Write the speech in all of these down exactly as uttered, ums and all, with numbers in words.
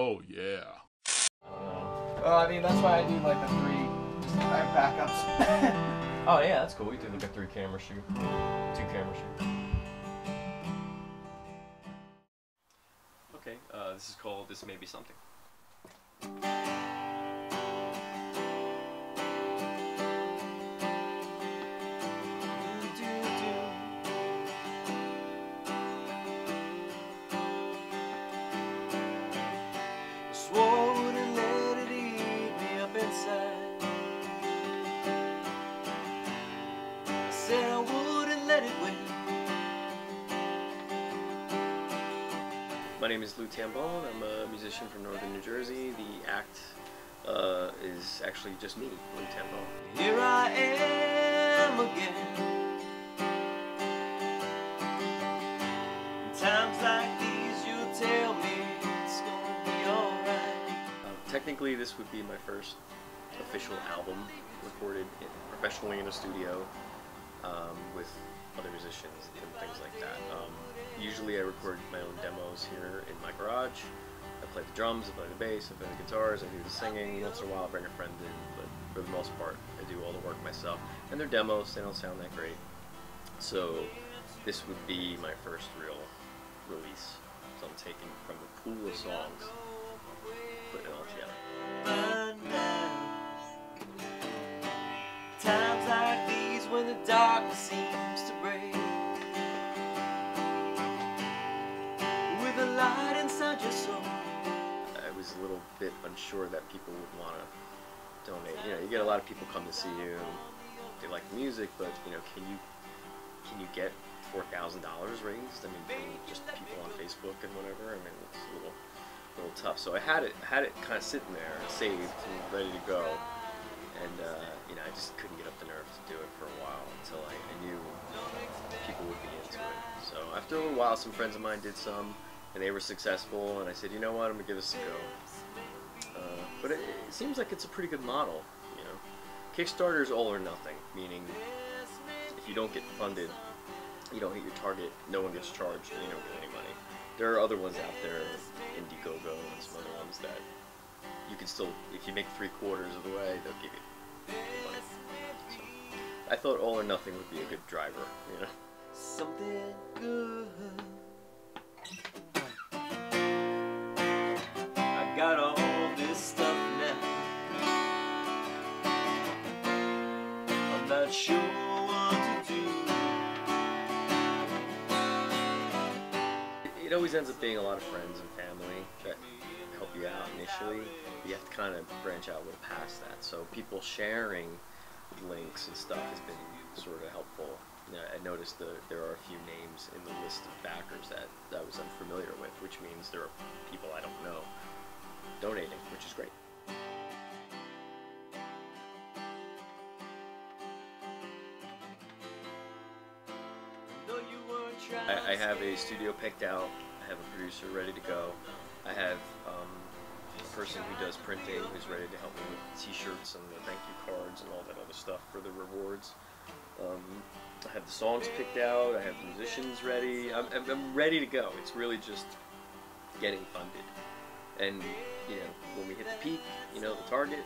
Oh, yeah. Well, I mean, that's why I do like the three backups. Oh, yeah, that's cool. We do like a three camera shoot, two camera shoot. Okay, uh, this is called This May Be Something. My name is Lou Tambone. I'm a musician from northern New Jersey. The act uh, is actually just me, Lou Tambone. Here I am again. In times like these, you tell me it's gonna be alright. Uh, technically, this would be my first official album recorded in, professionally in a studio um, with other musicians and things like that. Um, usually I record my own demos here in my garage. I play the drums, I play the bass, I play the guitars, I do the singing. Once in a while I bring a friend in, but for the most part I do all the work myself. And they're demos, they don't sound that great. So this would be my first real release. So I'm taking from a pool of songs, putting it all together. When the darkness seems to break, with the light inside your soul. I was a little bit unsure that people would want to donate. You know, you get a lot of people come to see you. They like the music, but you know, can you can you get four thousand dollars raised? I mean, from just people on Facebook and whatever. I mean, it's a little little tough. So I had it had it kind of sitting there, saved and ready to go. And, uh, you know, I just couldn't get up the nerve to do it for a while until I, I knew people would be into it. So after a little while, some friends of mine did some, and they were successful, and I said, you know what, I'm going to give this a go. Uh, but it, it seems like it's a pretty good model, you know. Kickstarter's all or nothing, meaning if you don't get funded, you don't hit your target, no one gets charged, and you don't get any money. There are other ones out there, Indiegogo and some other ones that you can still, if you make three quarters of the way, they'll give you money. So, I thought all or nothing would be a good driver, you know? Something good. I got all this stuff now. I'm not sure what to do. It, it always ends up being a lot of friends and family that help you out initially. You have to kind of branch out a little past that. So people sharing links and stuff has been sort of helpful. You know, I noticed that there are a few names in the list of backers that, that I was unfamiliar with, which means there are people I don't know donating, which is great. I, I have a studio picked out. I have a producer ready to go. I have um, a person who does printing who's ready to help me with t-shirts and the thank you cards and all that other stuff for the rewards. Um, I have the songs picked out, I have the musicians ready, I'm, I'm ready to go. It's really just getting funded. And, you know, when we hit the peak, you know, the target,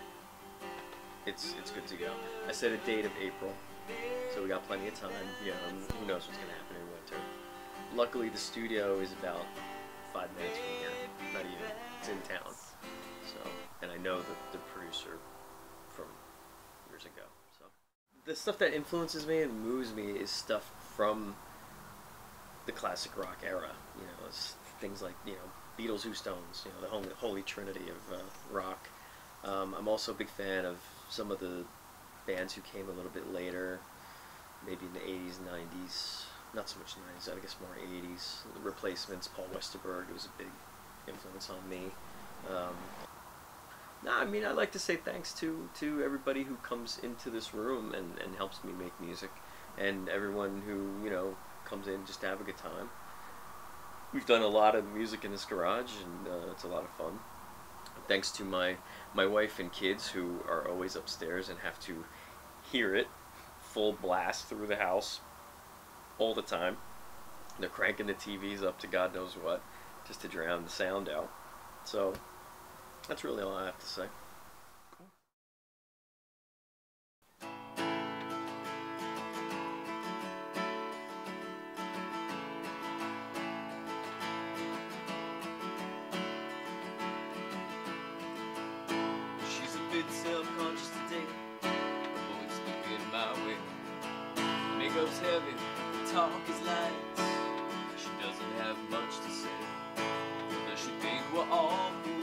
it's, it's good to go. I set a date of April, so we got plenty of time. Yeah, who knows what's going to happen in winter. Luckily, the studio is about five minutes from here, not even, it's in town, so, and I know the, the producer from years ago, so. The stuff that influences me and moves me is stuff from the classic rock era, you know, it's things like, you know, Beatles, Who, Stones, you know, the holy, holy trinity of uh, rock. Um, I'm also a big fan of some of the bands who came a little bit later, maybe in the eighties, nineties. Not so much nineties, I guess more eighties. The Replacements, Paul Westerberg was a big influence on me. Um, no, I mean, I'd like to say thanks to, to everybody who comes into this room and, and helps me make music, and everyone who, you know, comes in just to have a good time. We've done a lot of music in this garage, and uh, it's a lot of fun. Thanks to my, my wife and kids, who are always upstairs and have to hear it full blast through the house. All the time. They're cranking the T Vs up to God knows what, just to drown the sound out. So That's really all I have to say. Self-conscious today, but it's getting my way. Makeup's heavy, talk is light. She doesn't have much to say. Does she think we're all fools?